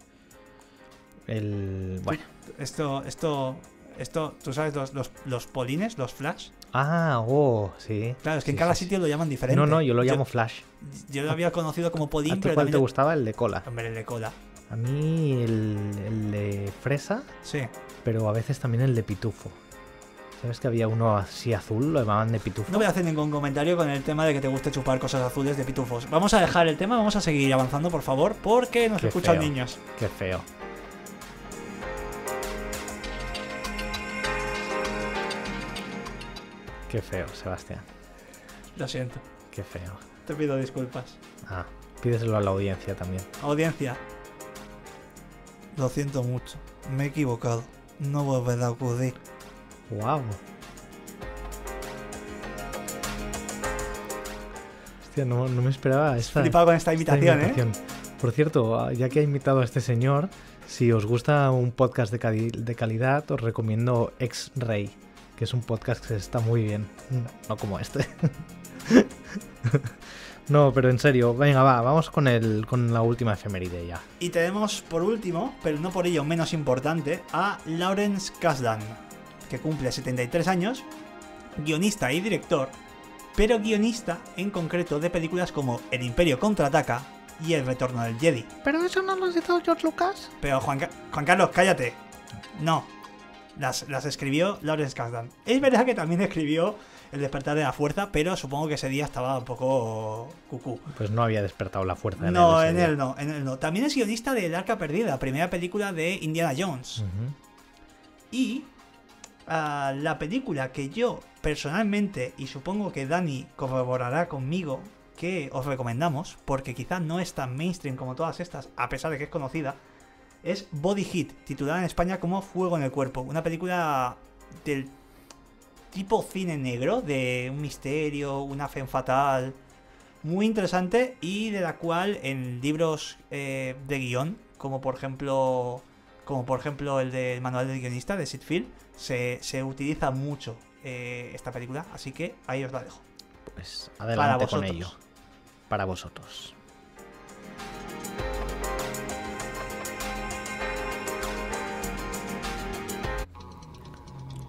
El... bueno. Esto, esto, esto, tú sabes, los, los, los polines, los Flash. Ah, oh, sí. Claro, es que sí, en cada sí, sitio sí. lo llaman diferente. No, no, yo lo llamo yo, Flash. Yo lo había conocido como Podín. ¿A ti pero cuál te gustaba? El de cola. Hombre, el de cola. A mí el, el de fresa. Sí. Pero a veces también el de pitufo. ¿Sabes que había uno así azul? Lo llamaban de pitufo. No voy a hacer ningún comentario con el tema de que te guste chupar cosas azules de pitufos. Vamos a dejar el tema, vamos a seguir avanzando, por favor, porque nos Qué escuchan feo. niños. Qué feo. Qué feo, Sebastián. Lo siento. Qué feo. Te pido disculpas. Ah, pídeselo a la audiencia también. Audiencia. Lo siento mucho. Me he equivocado. No volverá a ocurrir. Guau. Wow. Hostia, no, no me esperaba esta... Flipado con esta invitación, esta invitación. ¿eh? Por cierto, ya que ha invitado a este señor, si os gusta un podcast de, cali de calidad, os recomiendo X-Ray, que es un podcast que está muy bien. No como este. No, pero en serio, venga, va, vamos con, el, con la última efeméride ya. Y tenemos por último, pero no por ello menos importante, a Lawrence Kasdan, que cumple setenta y tres años, guionista y director, pero guionista en concreto de películas como El Imperio Contraataca y El Retorno del Jedi. ¿Pero eso no lo hizo George Lucas? Pero Juan, Ca Juan Carlos, cállate. No, las, las escribió Lawrence Kasdan. Es verdad que también escribió El Despertar de la Fuerza, pero supongo que ese día estaba un poco cucú. Pues no había despertado la fuerza. En no, él en él no, en él no. También es guionista de El Arca Perdida, primera película de Indiana Jones. Uh-huh. Y uh, la película que yo personalmente, y supongo que Dani corroborará conmigo, que os recomendamos, porque quizás no es tan mainstream como todas estas, a pesar de que es conocida, es Body Heat, titulada en España como Fuego en el Cuerpo. Una película del tipo cine negro, de un misterio, una femme fatale, muy interesante, y de la cual en libros eh, de guión, como por ejemplo como por ejemplo el del Manual del Guionista de Sitfield, se, se utiliza mucho eh, esta película, así que ahí os la dejo. Pues adelante con ello. Para vosotros.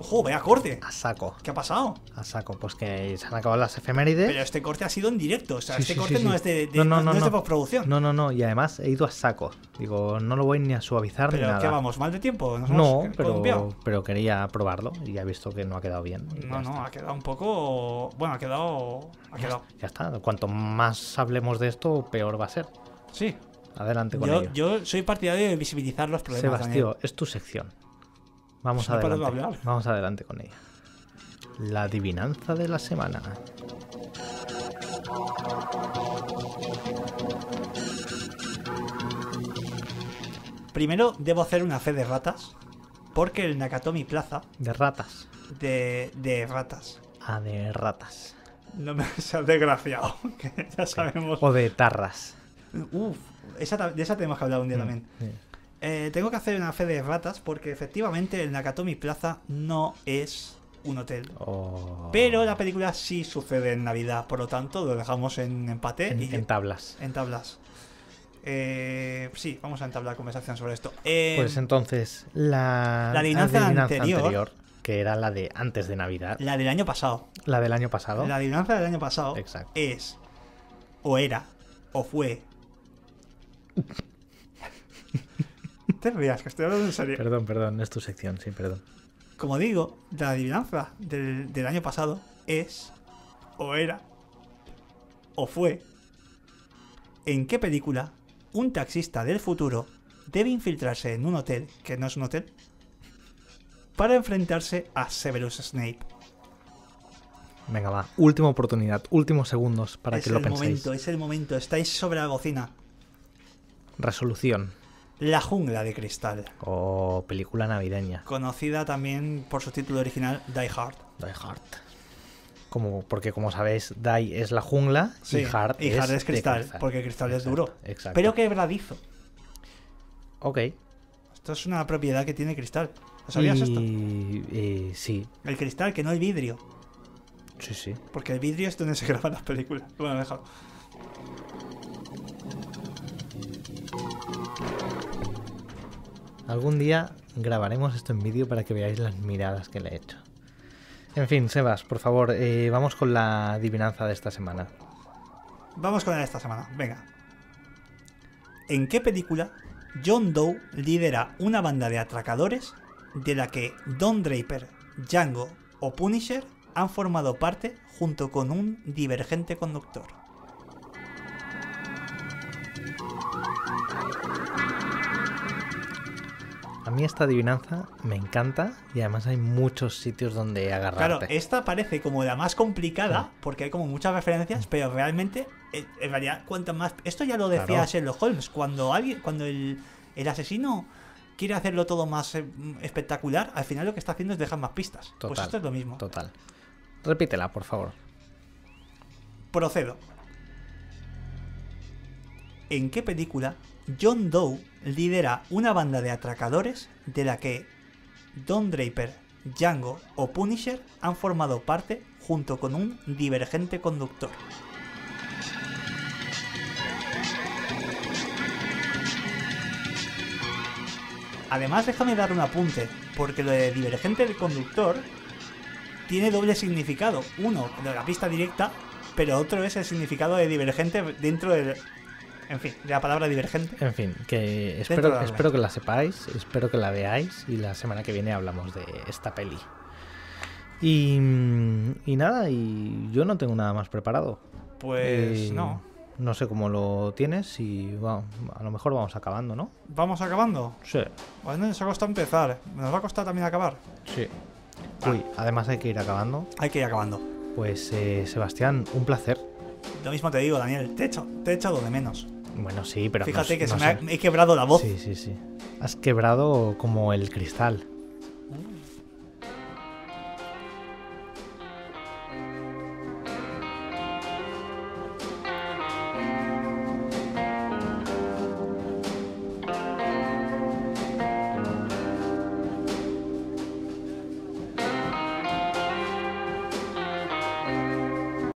¡Ojo, vaya corte! A saco. ¿Qué ha pasado? A saco, pues que se han acabado las efemérides. Pero este corte ha sido en directo, o sea, sí, este sí, corte sí, sí. no es de, de, no, no, no, no, no. Es de postproducción. No, no, no, y además he ido a saco. Digo, no lo voy ni a suavizar ni nada. ¿Pero qué vamos, mal de tiempo? ¿Nos no, hemos pero, pero quería probarlo y ya he visto que no ha quedado bien. No, no, está. ha quedado un poco... Bueno, ha quedado... Ha ya, quedado. ya está, cuanto más hablemos de esto, peor va a ser. Sí. Adelante con yo, ello. Yo soy partidario de visibilizar los problemas. Sebastián, es tu sección. Vamos, pues adelante. No Vamos adelante con ella. La adivinanza de la semana. Primero debo hacer una fe de ratas, porque el Nakatomi Plaza... De ratas. De, de ratas. Ah, de ratas. No me seas desgraciado, que ya sabemos. O de tarras. Uf, esa, de esa tenemos que hablar un día mm, también. Sí. Eh, tengo que hacer una fe de ratas porque efectivamente el Nakatomi Plaza no es un hotel. Oh. Pero la película sí sucede en Navidad, por lo tanto lo dejamos en empate. En, y, en tablas. En tablas. Eh, sí, vamos a entablar conversación sobre esto. Eh, pues entonces, la, la adivinanza, adivinanza anterior, anterior, que era la de antes de Navidad. La del año pasado. La del año pasado. La adivinanza del año pasado. Exacto. Es, o era, o fue... Te rías, que estoy hablando en serio. Perdón, perdón, es tu sección, sí, perdón. Como digo, la adivinanza del, del año pasado es, o era, o fue, ¿en qué película un taxista del futuro debe infiltrarse en un hotel, que no es un hotel, para enfrentarse a Severus Snape? Venga, va, última oportunidad, últimos segundos para que lo penséis. Es el momento, es el momento, estáis sobre la bocina. Resolución. La jungla de cristal. Oh, película navideña. Conocida también por su título original, Die Hard. Die Hard. Como, porque como sabéis, Die es la jungla sí, y Hard y es, Hard es cristal, cristal. Porque el cristal exacto, es duro. Exacto. Pero quebradizo. Ok. Esto es una propiedad que tiene cristal. ¿Lo sabías y... esto? Y... Sí. El cristal, que no el vidrio. Sí, sí. Porque el vidrio es donde se graban las películas. Bueno, déjalo. Algún día grabaremos esto en vídeo para que veáis las miradas que le he hecho. En fin, Sebas, por favor, eh, vamos con la adivinanza de esta semana. Vamos con la de esta semana, venga. ¿En qué película John Doe lidera una banda de atracadores de la que Don Draper, Django o Punisher han formado parte junto con un divergente conductor? A mí esta adivinanza me encanta y además hay muchos sitios donde agarrarte. Claro, esta parece como la más complicada sí. porque hay como muchas referencias, pero realmente, en realidad, cuantas más... Esto ya lo decía claro. Sherlock Holmes, cuando alguien, cuando el, el asesino quiere hacerlo todo más eh, espectacular, al final lo que está haciendo es dejar más pistas. Total, pues esto es lo mismo. Total. Repítela, por favor. Procedo. en qué película John Doe lidera una banda de atracadores de la que Don Draper, Django o Punisher han formado parte junto con un divergente conductor. Además, déjame dar un apunte, porque lo de divergente del conductor tiene doble significado. Uno, de la pista directa, pero otro es el significado de divergente dentro del... En fin, de la palabra divergente. En fin, que espero, espero que la sepáis, espero que la veáis y la semana que viene hablamos de esta peli. Y, y nada, y yo no tengo nada más preparado. Pues eh, no. No sé cómo lo tienes y bueno, a lo mejor vamos acabando, ¿no? ¿Vamos acabando? Sí. Bueno, nos ha costado empezar, nos va a costar también acabar. Sí. Ah. Uy, además hay que ir acabando. Hay que ir acabando. Pues eh, Sebastián, un placer. Lo mismo te digo, Daniel, te he hecho, te he echado de menos. Bueno, sí, pero... Fíjate no, que no se me ha, he quebrado la voz. Sí, sí, sí. Has quebrado como el cristal.